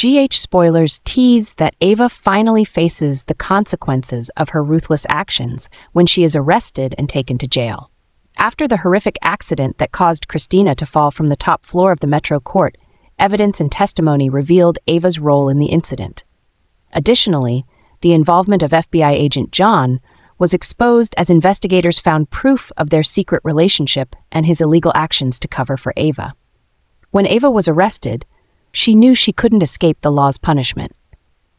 GH spoilers tease that Ava finally faces the consequences of her ruthless actions when she is arrested and taken to jail. After the horrific accident that caused Christina to fall from the top floor of the Metro Court, evidence and testimony revealed Ava's role in the incident. Additionally, the involvement of FBI agent John was exposed as investigators found proof of their secret relationship and his illegal actions to cover for Ava. When Ava was arrested, she knew she couldn't escape the law's punishment.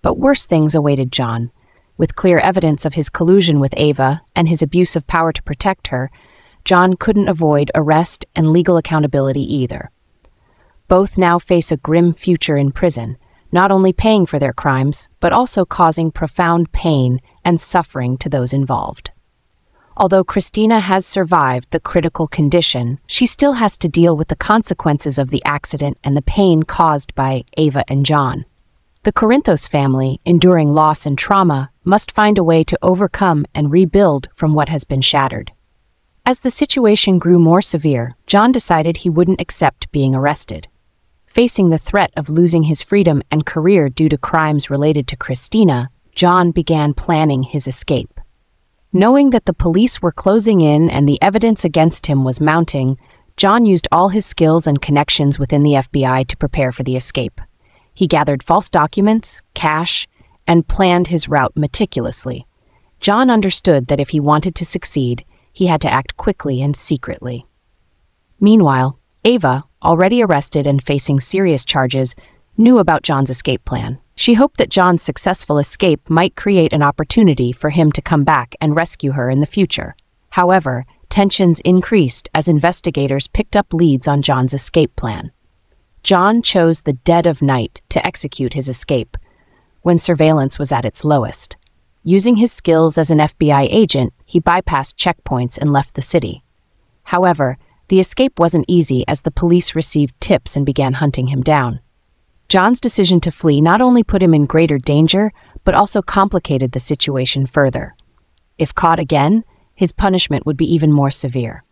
But worse things awaited John, with clear evidence of his collusion with Ava and his abuse of power to protect her. John couldn't avoid arrest and legal accountability either. Both now face a grim future in prison, not only paying for their crimes, but also causing profound pain and suffering to those involved. Although Christina has survived the critical condition, she still has to deal with the consequences of the accident and the pain caused by Ava and John. The Corinthos family, enduring loss and trauma, must find a way to overcome and rebuild from what has been shattered. As the situation grew more severe, John decided he wouldn't accept being arrested. Facing the threat of losing his freedom and career due to crimes related to Christina, John began planning his escape. Knowing that the police were closing in and the evidence against him was mounting, John used all his skills and connections within the FBI to prepare for the escape. He gathered false documents, cash, and planned his route meticulously. John understood that if he wanted to succeed, he had to act quickly and secretly. Meanwhile, Ava, already arrested and facing serious charges, knew about John's escape plan. She hoped that John's successful escape might create an opportunity for him to come back and rescue her in the future. However, tensions increased as investigators picked up leads on John's escape plan. John chose the dead of night to execute his escape, when surveillance was at its lowest. Using his skills as an FBI agent, he bypassed checkpoints and left the city. However, the escape wasn't easy as the police received tips and began hunting him down. John's decision to flee not only put him in greater danger, but also complicated the situation further. If caught again, his punishment would be even more severe.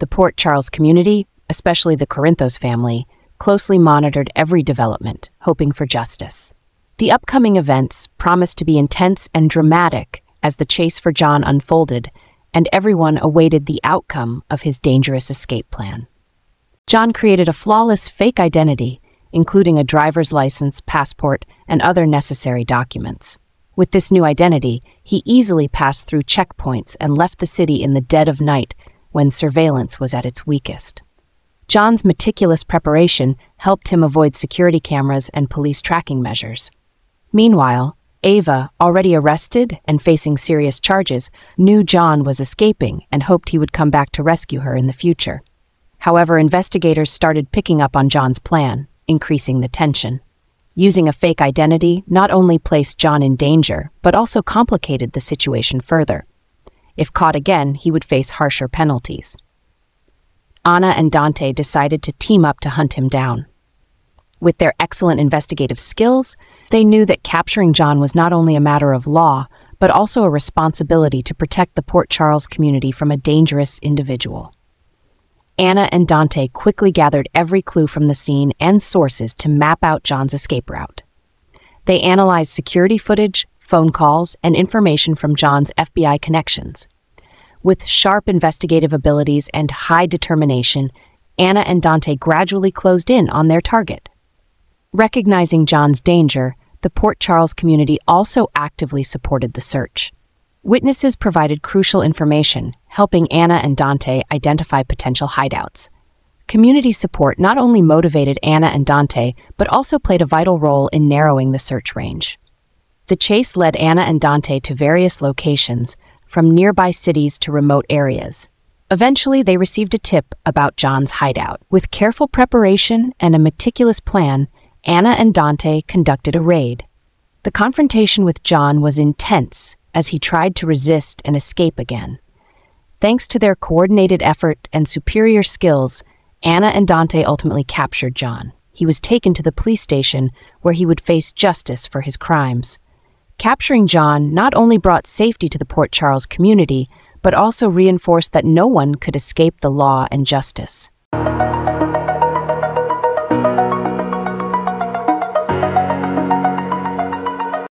The Port Charles community, especially the Corinthos family, closely monitored every development, hoping for justice. The upcoming events promised to be intense and dramatic as the chase for John unfolded, and everyone awaited the outcome of his dangerous escape plan. John created a flawless fake identity, including a driver's license, passport, and other necessary documents. With this new identity, he easily passed through checkpoints and left the city in the dead of night when surveillance was at its weakest. John's meticulous preparation helped him avoid security cameras and police tracking measures. Meanwhile, Ava, already arrested and facing serious charges, knew John was escaping and hoped he would come back to rescue her in the future. However, investigators started picking up on John's plan, increasing the tension. Using a fake identity not only placed John in danger, but also complicated the situation further. If caught again, he would face harsher penalties. Anna and Dante decided to team up to hunt him down. With their excellent investigative skills, they knew that capturing John was not only a matter of law, but also a responsibility to protect the Port Charles community from a dangerous individual. Anna and Dante quickly gathered every clue from the scene and sources to map out John's escape route. They analyzed security footage, phone calls, and information from John's FBI connections. With sharp investigative abilities and high determination, Anna and Dante gradually closed in on their target. Recognizing John's danger, the Port Charles community also actively supported the search. Witnesses provided crucial information, helping Anna and Dante identify potential hideouts. Community support not only motivated Anna and Dante, but also played a vital role in narrowing the search range. The chase led Anna and Dante to various locations, from nearby cities to remote areas. Eventually, they received a tip about John's hideout. With careful preparation and a meticulous plan, Anna and Dante conducted a raid. The confrontation with John was intense as he tried to resist and escape again. Thanks to their coordinated effort and superior skills, Anna and Dante ultimately captured John. He was taken to the police station where he would face justice for his crimes. Capturing John not only brought safety to the Port Charles community, but also reinforced that no one could escape the law and justice.